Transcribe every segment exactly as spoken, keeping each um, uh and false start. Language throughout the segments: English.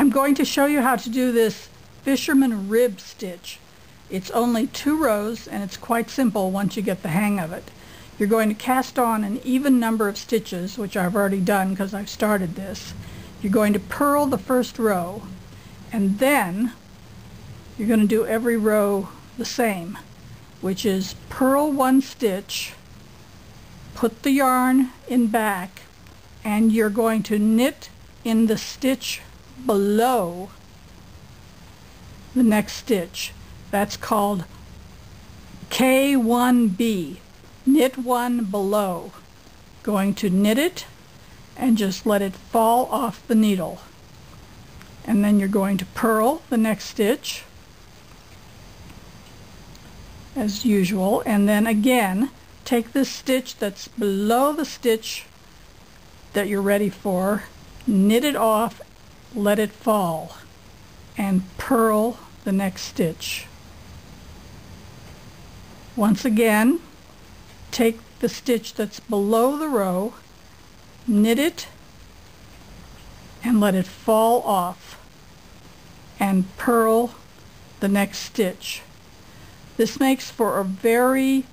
I'm going to show you how to do this fisherman rib stitch. It's only two rows and it's quite simple once you get the hang of it. You're going to cast on an even number of stitches, which I've already done because I've started this. You're going to purl the first row, and then you're going to do every row the same, which is purl one stitch, put the yarn in back, and you're going to knit in the stitch below the next stitch. That's called K one B, knit one below. Going to knit it and just let it fall off the needle. And then you're going to purl the next stitch as usual, and then again take this stitch that's below the stitch that you're ready for, knit it off, let it fall, and purl the next stitch. Once again, take the stitch that's below the row, knit it, and let it fall off, and purl the next stitch. This makes for a very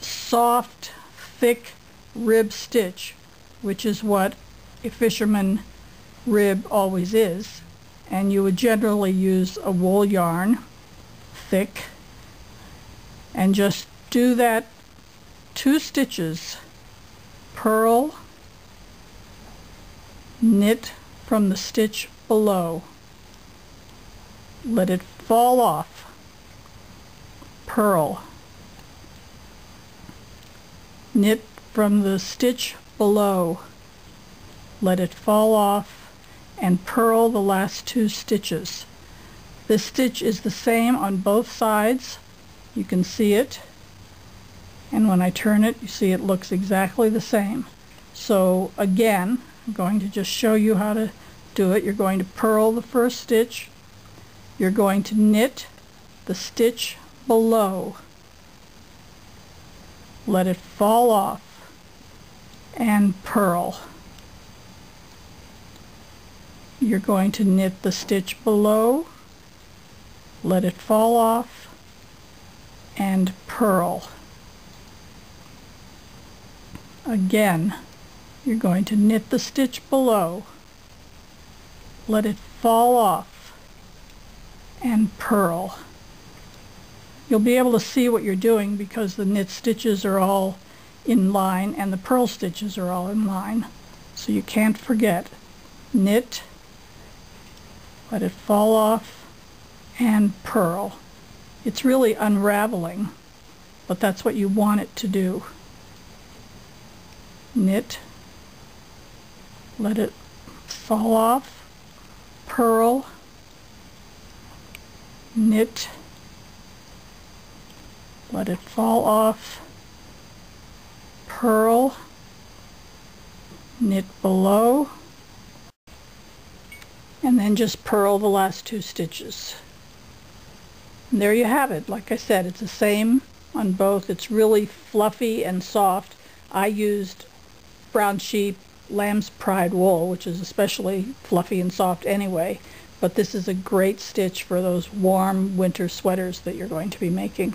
soft, thick rib stitch, which is what a fisherman rib always is. And you would generally use a wool yarn, thick, and just do that two stitches, purl, knit from the stitch below, let it fall off, purl, knit from the stitch below, let it fall off, and purl the last two stitches. This stitch is the same on both sides. You can see it, and when I turn it, you see it looks exactly the same. So again, I'm going to just show you how to do it. You're going to purl the first stitch, you're going to knit the stitch below, let it fall off, and purl. You're going to knit the stitch below, let it fall off, and purl. Again, you're going to knit the stitch below, let it fall off, and purl. You'll be able to see what you're doing because the knit stitches are all in line and the purl stitches are all in line. So you can't forget. Knit, let it fall off, and purl. It's really unraveling, but that's what you want it to do. Knit, let it fall off, purl, knit, let it fall off, purl, knit below, and then just purl the last two stitches. And there you have it. Like I said, it's the same on both. It's really fluffy and soft. I used Brown Sheep Lamb's Pride wool, which is especially fluffy and soft anyway, but this is a great stitch for those warm winter sweaters that you're going to be making.